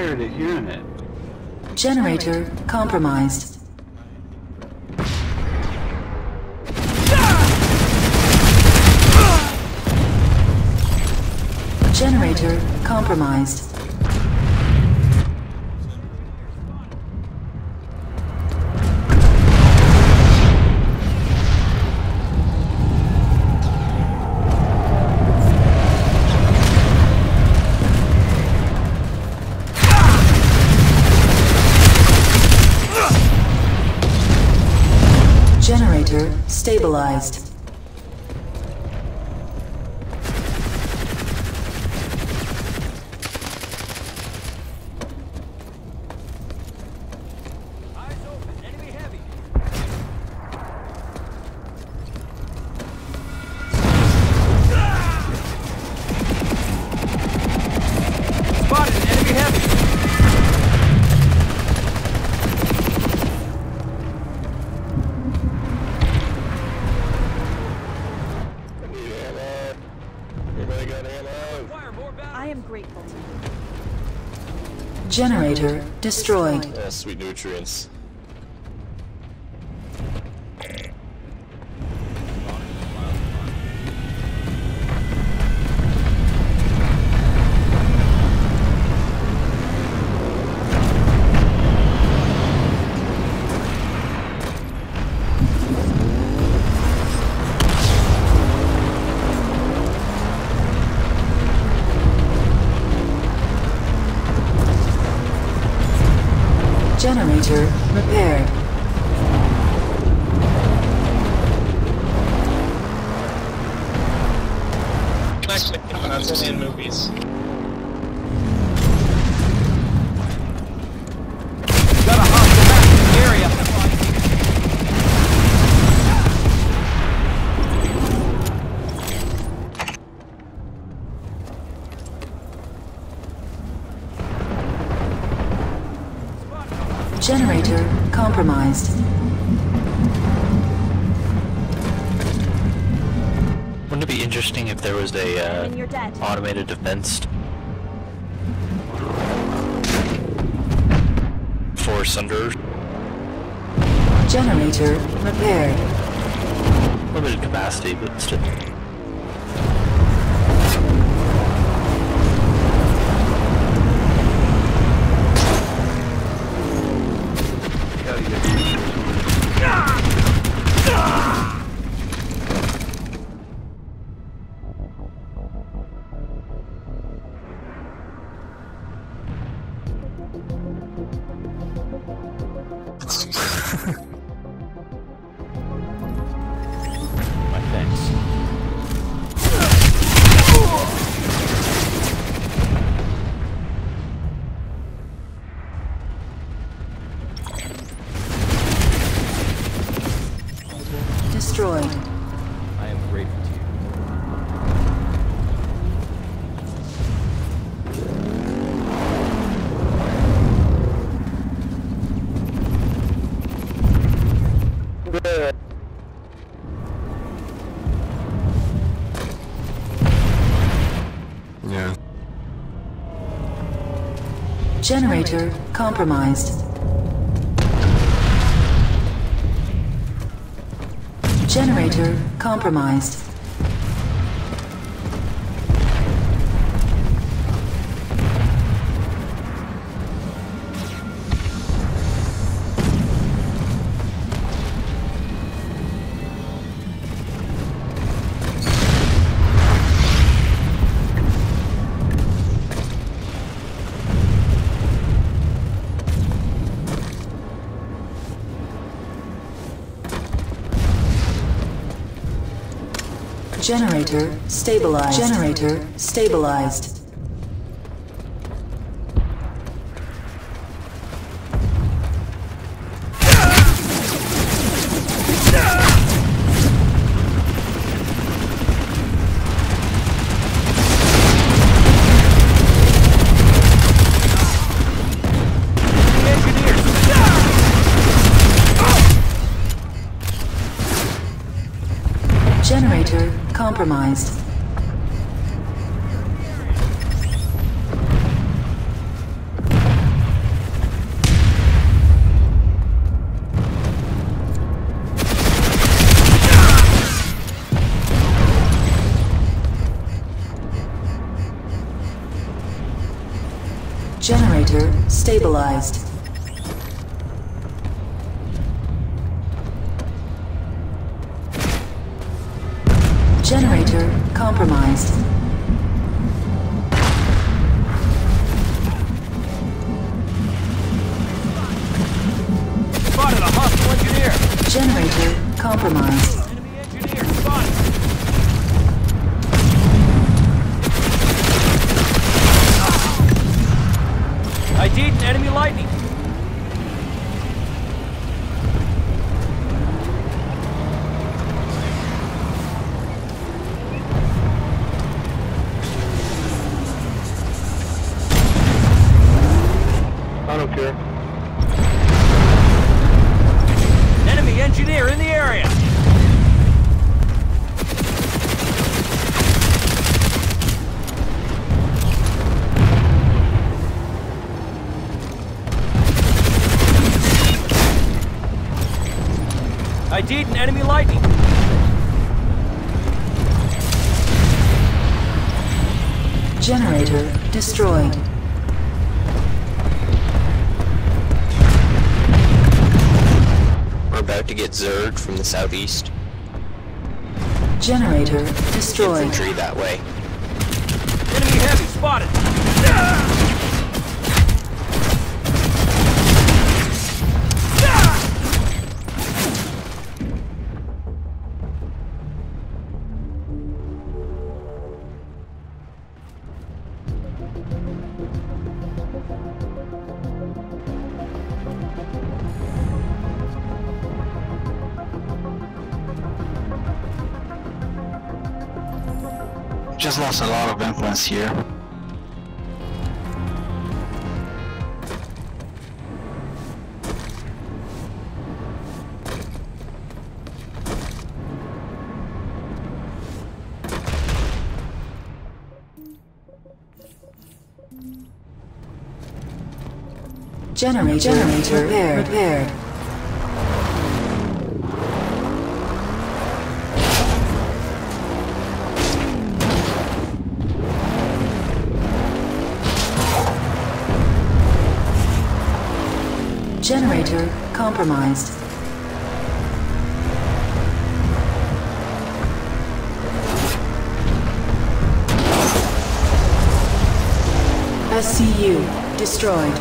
prior to hearing it. Generator compromised. Generator compromised. Generator stabilized. Generator destroyed. Yeah, sweet nutrients. Generator repaired. I'm actually coming out to see in movies. Got a hostile back in the area. Generator compromised. Wouldn't it be interesting if there was a automated defense for Sunder? Generator repaired. Limited capacity, but still. Destroyed. I am grateful to you. Yeah. Generator compromised. Generator compromised. Generator stabilized. Generator stabilized. Generator compromised. stabilized. Generator compromised. Spotted a hostile engineer. Generator compromised. Enemy engineer spotted. ID'd an enemy lightning. Enemy engineer in the area. ID'd an enemy lightning. Generator destroyed. About to get zerged from the southeast. Generator destroyed. Infantry that way. Enemy heavy spotted. Just lost a lot of influence here. Generator repaired. Generator compromised. SCU destroyed.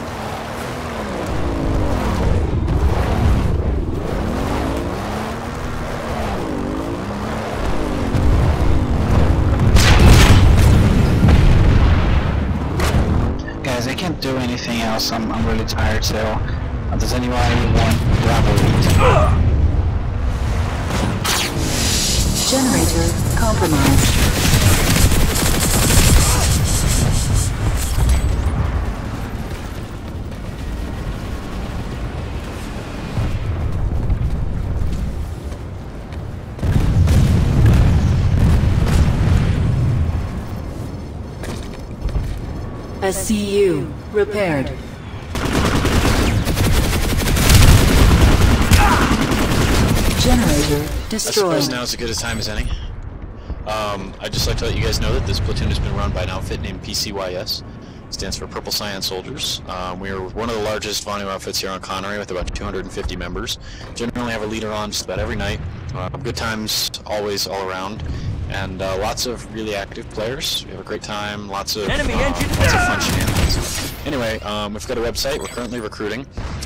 Guys, I can't do anything else. I'm really tired, so does anybody want gravel meat? Generator compromised. SCU repaired. Generator destroyed. I suppose now is as good a time as any. I'd just like to let you guys know that this platoon has been run by an outfit named PCYS. It stands for Purple Cyan Soldiers. We are one of the largest volume outfits here on Connery with about 250 members. Generally have a leader on just about every night. Good times always all around. And lots of really active players. We have a great time, lots of fun shenanigans. Anyway, we've got a website. We're currently recruiting.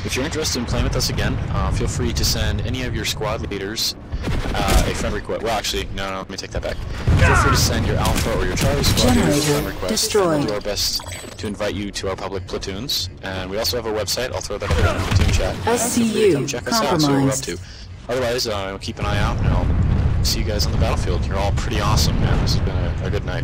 If you're interested in playing with us again, feel free to send any of your squad leaders a friend request. Well, actually, no, let me take that back. Feel free to send your Alpha or your Charlie squad leaders a friend request. Destroyed. We'll do our best to invite you to our public platoons. And we also have a website. I'll throw that up in the platoon chat. SCU check us out, see what we're up to. Otherwise, keep an eye out, and I'll see you guys on the battlefield. You're all pretty awesome, man. This has been a good night.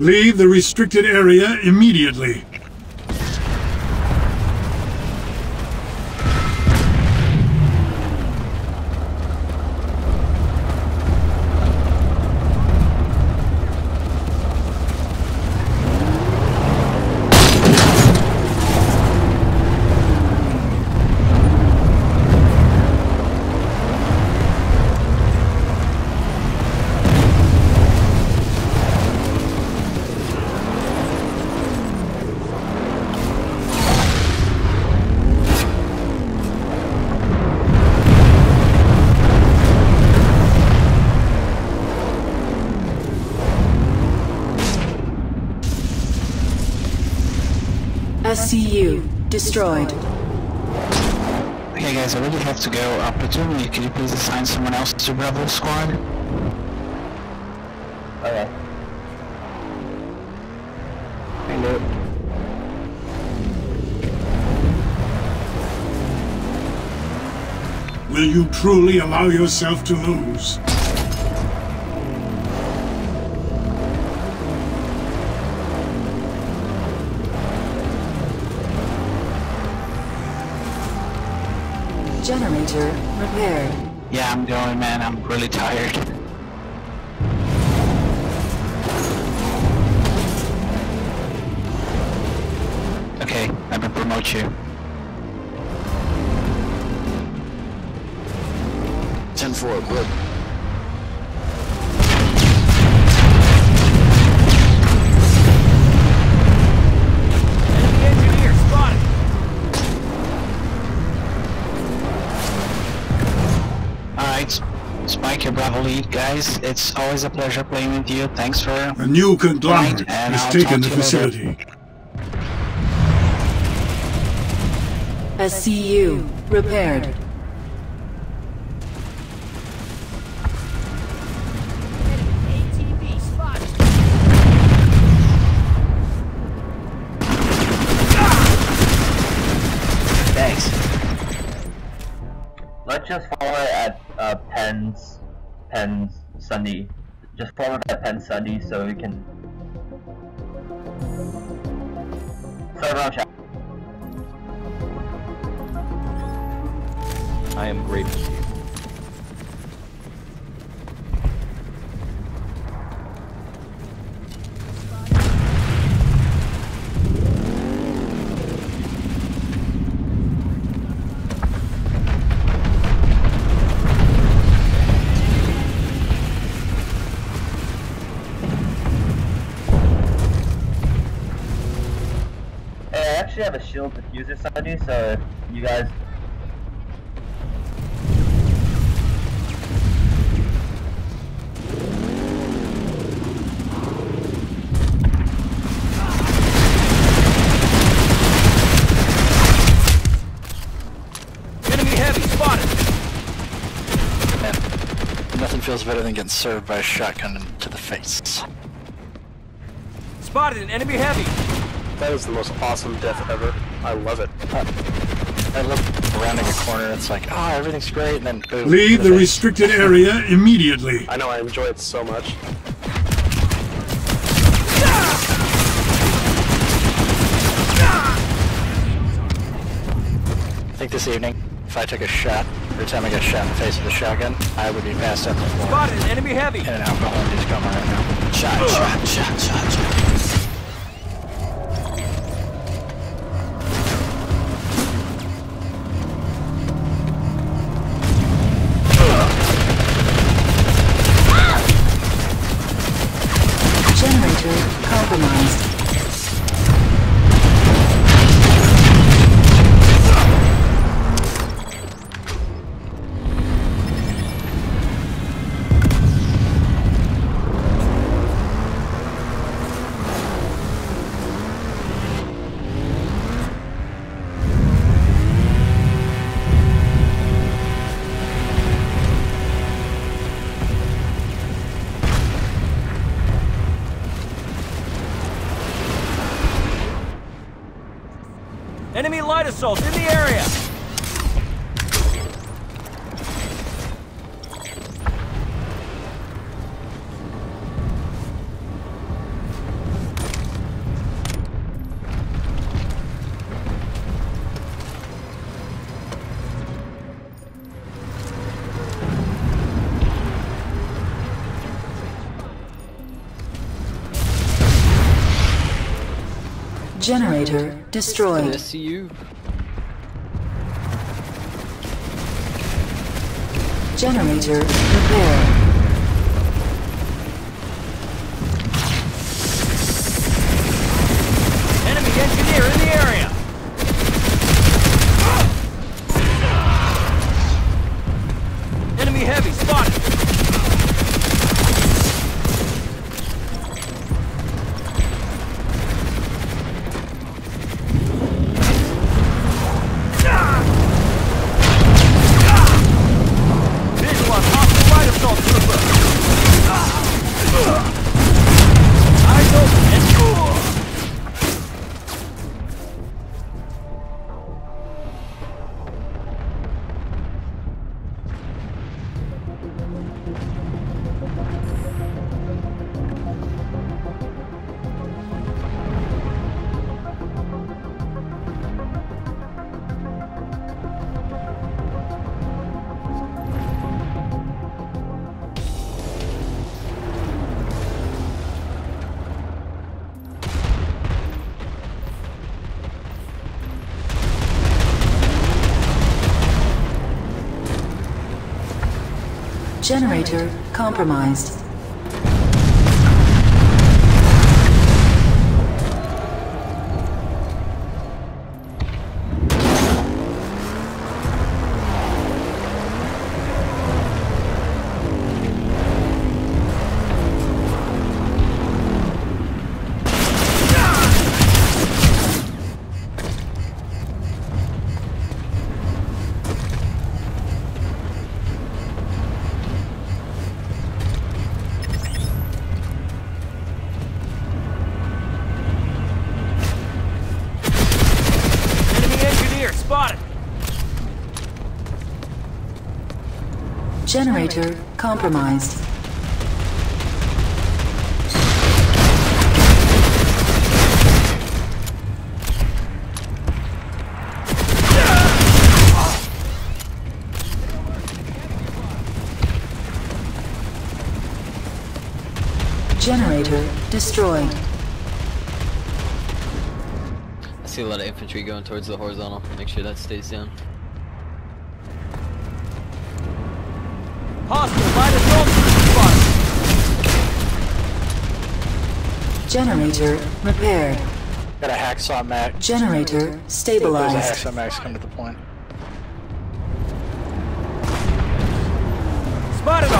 Leave the restricted area immediately. SCU destroyed. Okay guys, I really have to go. Opportunity, could you please assign someone else to Bravo Squad? Okay. Hello. Will you truly allow yourself to lose? Generator repaired. Yeah, I'm going, man. I'm really tired. Okay, I'm gonna promote you. For it, bro. Alright, Spike, your Bravo lead. Guys, it's always a pleasure playing with you. Thanks for... A new conglomerate has taken the facility. SCU repaired. Just follow it at Penn's Sunday. Just follow it at Penn's Sunday so we can server chat. I am grateful to you. I have a shield diffuser Sunday, so if you guys... Enemy heavy spotted! Man, nothing feels better than getting served by a shotgun to the face. Spotted an enemy heavy! That is the most awesome death ever. I love it. I love rounding a corner and it's like, ah, oh, everything's great, and then boom. Leave the restricted area immediately. I know, I enjoy it so much. I think this evening, if I took a shot, every time I got shot in the face with a shotgun, I would be passed out before. Spotted enemy heavy! And an alcohol is coming right now. Shot, shot, shot, shot, shot. Enemy light assault in the area! Generator destroyed. SCU. Generator repaired. Enemy engineer in the area. Enemy heavy spotted. Generator compromised. Generator compromised. Generator destroyed. I see a lot of infantry going towards the horizontal. Make sure that stays down. Hostile by the soldiers. Generator repaired. Got a hacksaw max. Generator stabilized. There's a hacksaw max come to the point. Spotted a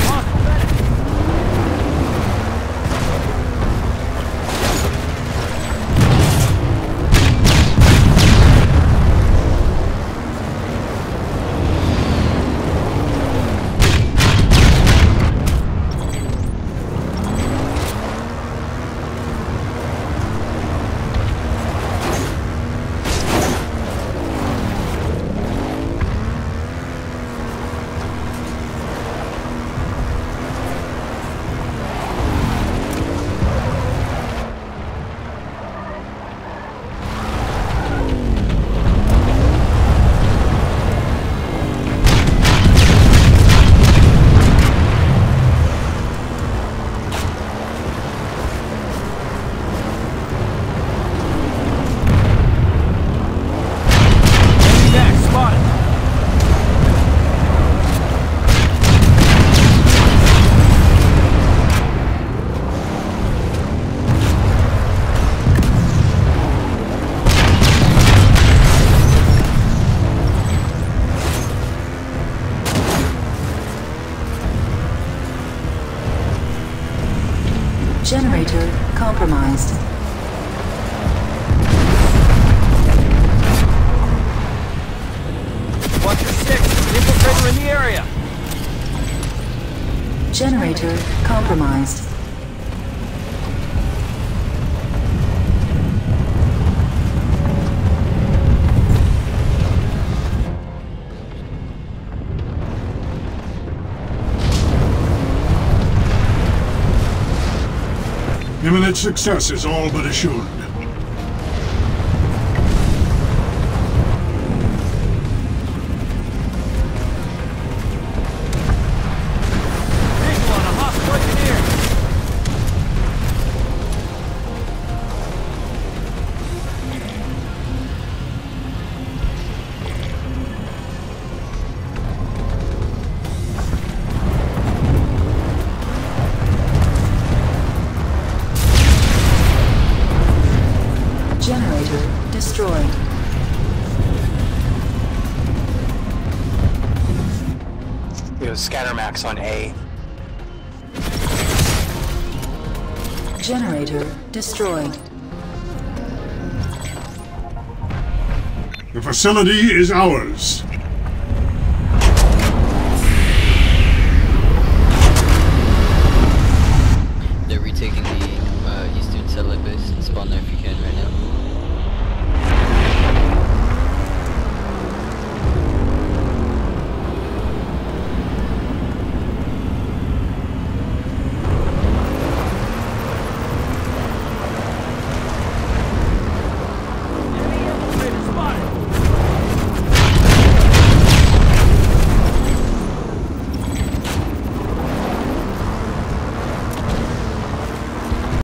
generator compromised. Watch your six, infiltrator in the area. Generator compromised. Imminent success is all but assured. Scattermax on A. Generator destroyed. The facility is ours.